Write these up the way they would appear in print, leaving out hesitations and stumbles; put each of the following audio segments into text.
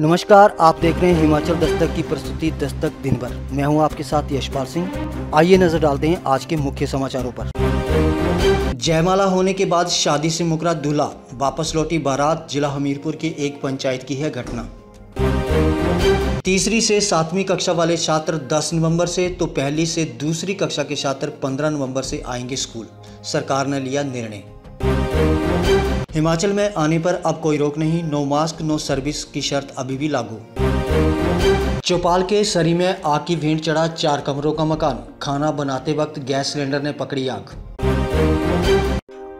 नमस्कार, आप देख रहे हैं हिमाचल दस्तक की प्रस्तुति दस्तक दिन भर। मैं हूं आपके साथ यशपाल सिंह। आइए नजर डालते हैं आज के मुख्य समाचारों पर। जयमाला होने के बाद शादी से मुकरा दूल्हा, वापस लौटी बारात। जिला हमीरपुर की एक पंचायत की है घटना। तीसरी से सातवीं कक्षा वाले छात्र 10 नवंबर से तो पहली से दूसरी कक्षा के छात्र 15 नवंबर से आएंगे स्कूल, सरकार ने लिया निर्णय। हिमाचल में आने पर अब कोई रोक नहीं, नो मास्क नो सर्विस की शर्त अभी भी लागू। चोपाल के सरी में आग की भेंट चढ़ा 4 कमरों का मकान, खाना बनाते वक्त गैस सिलेंडर ने पकड़ी आग।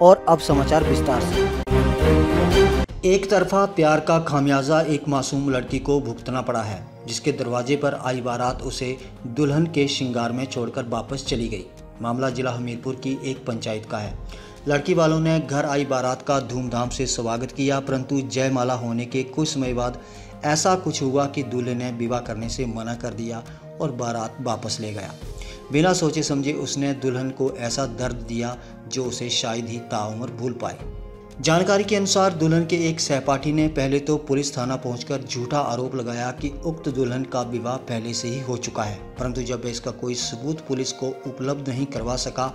और अब समाचार विस्तार से। एक तरफा प्यार का खामियाजा एक मासूम लड़की को भुगतना पड़ा है, जिसके दरवाजे पर आई बारात उसे दुल्हन के श्रृंगार में छोड़कर वापस चली गई। मामला जिला हमीरपुर की एक पंचायत का है। लड़की वालों ने घर आई बारात का धूमधाम से स्वागत किया, परंतु जयमाला होने के कुछ समय बाद ऐसा कुछ हुआ कि दूल्हे ने विवाह करने से मना कर दिया और बारात वापस ले गया। बिना सोचे समझे उसने दुल्हन को ऐसा दर्द दिया जो उसे शायद ही ताउम्र भूल पाए। जानकारी के अनुसार दुल्हन के एक सहपाठी ने पहले तो पुलिस थाना पहुंचकर झूठा आरोप लगाया कि उक्त दुल्हन का विवाह पहले से ही हो चुका है, परंतु जब इसका कोई सबूत पुलिस को उपलब्ध नहीं करवा सका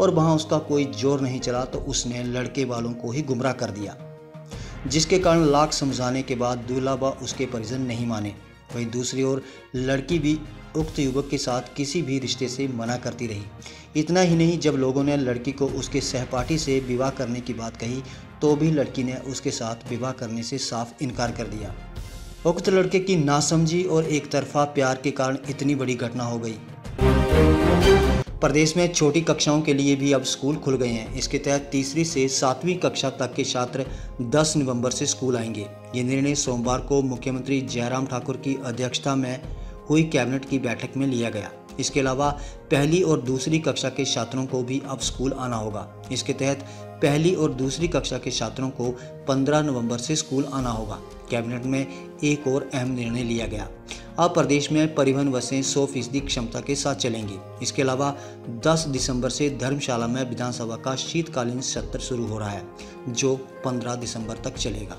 और वहां उसका कोई जोर नहीं चला तो उसने लड़के वालों को ही गुमराह कर दिया, जिसके कारण लाख समझाने के बाद दूल्हा व उसके परिजन नहीं माने। वहीं दूसरी ओर लड़की भी उक्त युवक के साथ किसी भी रिश्ते से मना करती रही। इतना ही नहीं, जब लोगों ने लड़की को उसके सहपाठी से विवाह करने की बात कही तो भी लड़की ने उसके साथ विवाह करने से साफ इनकार कर दिया। उक्त लड़के की नासमझी और एक तरफा प्यार के कारण इतनी बड़ी घटना हो गई। प्रदेश में छोटी कक्षाओं के लिए भी अब स्कूल खुल गए हैं। इसके तहत तीसरी से सातवीं कक्षा तक के छात्र 10 नवंबर से स्कूल आएंगे। ये निर्णय सोमवार को मुख्यमंत्री जयराम ठाकुर की अध्यक्षता में हुई कैबिनेट की बैठक में लिया गया। इसके अलावा पहली और दूसरी कक्षा के छात्रों को भी अब स्कूल आना होगा। इसके तहत पहली और दूसरी कक्षा के छात्रों को 15 नवंबर से स्कूल आना होगा। कैबिनेट में एक और अहम निर्णय लिया गया, अब प्रदेश में परिवहन बसें 100% क्षमता के साथ चलेंगी। इसके अलावा 10 दिसंबर से धर्मशाला में विधानसभा का शीतकालीन सत्र शुरू हो रहा है, जो 15 दिसंबर तक चलेगा।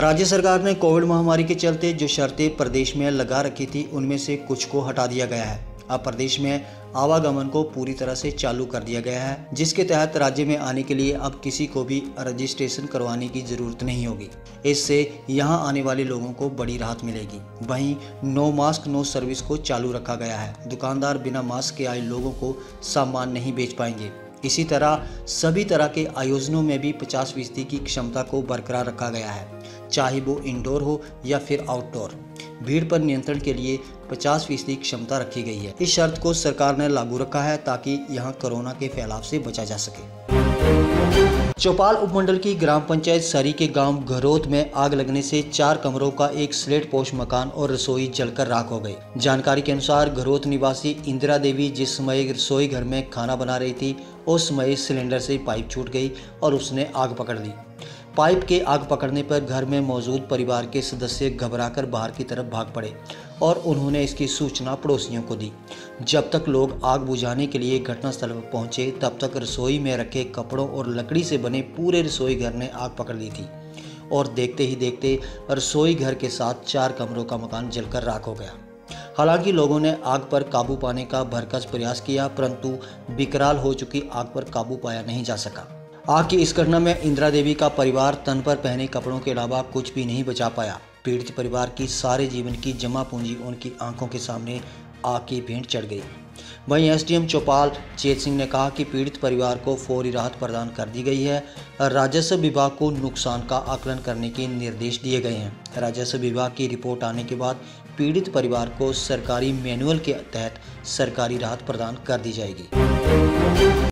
राज्य सरकार ने कोविड महामारी के चलते जो शर्तें प्रदेश में लगा रखी थी उनमें से कुछ को हटा दिया गया है। अब प्रदेश में आवागमन को पूरी तरह से चालू कर दिया गया है, जिसके तहत राज्य में आने के लिए अब किसी को भी रजिस्ट्रेशन करवाने की जरूरत नहीं होगी। इससे यहां आने वाले लोगों को बड़ी राहत मिलेगी। वहीं नो मास्क नो सर्विस को चालू रखा गया है। दुकानदार बिना मास्क के आए लोगों को सामान नहीं बेच पाएंगे। इसी तरह सभी तरह के आयोजनों में भी 50% की क्षमता को बरकरार रखा गया है, चाहे वो इंडोर हो या फिर आउटडोर। भीड़ पर नियंत्रण के लिए 50% क्षमता रखी गई है। इस शर्त को सरकार ने लागू रखा है ताकि यहां कोरोना के फैलाव से बचा जा सके। चोपाल उपमंडल की ग्राम पंचायत सरी के गांव घरोत में आग लगने से 4 कमरों का एक स्लेट पोश मकान और रसोई जलकर राख हो गई। जानकारी के अनुसार घरोत निवासी इंदिरा देवी जिस समय रसोई घर में खाना बना रही थी उस समय सिलेंडर से पाइप छूट गई और उसने आग पकड़ ली। पाइप के आग पकड़ने पर घर में मौजूद परिवार के सदस्य घबराकर बाहर की तरफ भाग पड़े और उन्होंने इसकी सूचना पड़ोसियों को दी। जब तक लोग आग बुझाने के लिए घटनास्थल पर पहुंचे तब तक रसोई में रखे कपड़ों और लकड़ी से बने पूरे रसोई घर ने आग पकड़ ली थी और देखते ही देखते रसोई घर के साथ 4 कमरों का मकान जलकर राख हो गया। हालांकि लोगों ने आग पर काबू पाने का भरसक प्रयास किया, परंतु विकराल हो चुकी आग पर काबू पाया नहीं जा सका। आग की इस घटना में इंदिरा देवी का परिवार तन पर पहने कपड़ों के अलावा कुछ भी नहीं बचा पाया। पीड़ित परिवार की सारे जीवन की जमा पूंजी उनकी आंखों के सामने आग की भेंट चढ़ गई। वहीं SDM चौपाल चेत सिंह ने कहा कि पीड़ित परिवार को फौरी राहत प्रदान कर दी गई है। राजस्व विभाग को नुकसान का आकलन करने के निर्देश दिए गए हैं। राजस्व विभाग की रिपोर्ट आने के बाद पीड़ित परिवार को सरकारी मैनुअल के तहत सरकारी राहत प्रदान कर दी जाएगी।